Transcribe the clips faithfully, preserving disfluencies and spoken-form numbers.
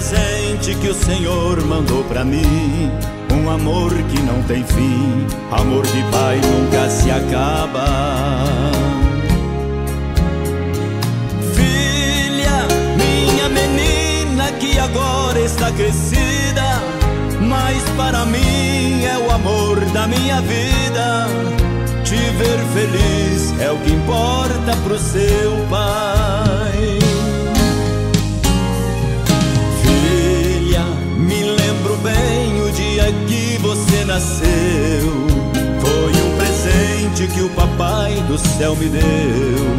presente que o Senhor mandou pra mim, um amor que não tem fim, amor de Pai nunca se acaba. Filha, minha menina que agora está crescida, mas para mim é o amor da minha vida. Te ver feliz é o que importa pro seu pai. Filha, me lembro bem o dia que você nasceu. Foi um presente que o papai do céu me deu.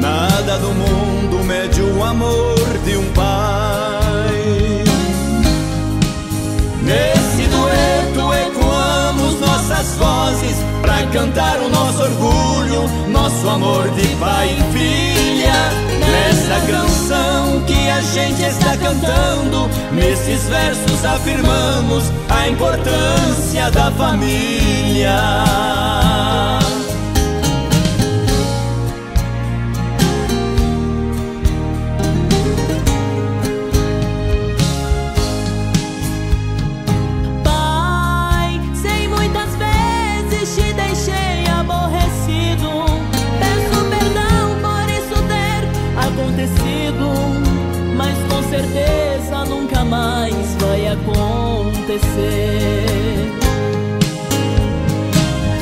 Nada do mundo mede o amor de um pai. Nesse dueto ecoamos nossas vozes pra cantar o nosso orgulho, nosso amor de pai e filha. Nessa canção que a gente está cantando, nesses versos afirmamos a importância da família. Mas com certeza nunca mais vai acontecer.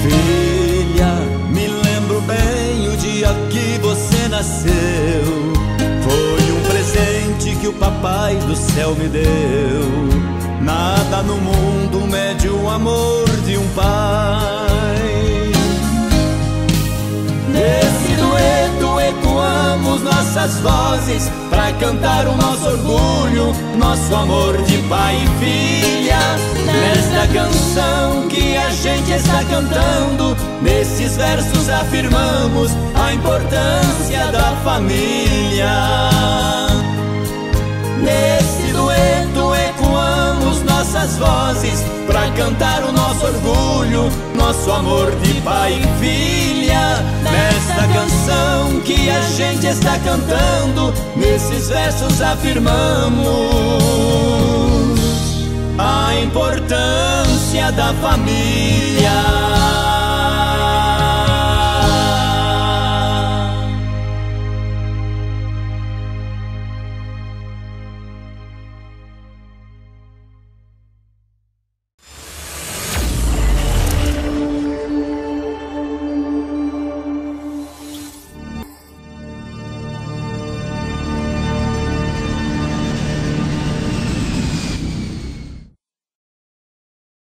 Filha, me lembro bem o dia que você nasceu. Foi um presente que o papai do céu me deu. Nada no mundo mede o amor de um pai. Nesse dueto ecoamos nossas vozes pra cantar o nosso orgulho, nosso amor de pai e filha. Nesta canção que a gente está cantando, nesses versos afirmamos a importância da família. Nesse dueto ecoamos nossas vozes pra cantar o nosso orgulho, nosso amor de pai e filha. Nesta canção que a gente está cantando, nesses versos afirmamos a importância da família.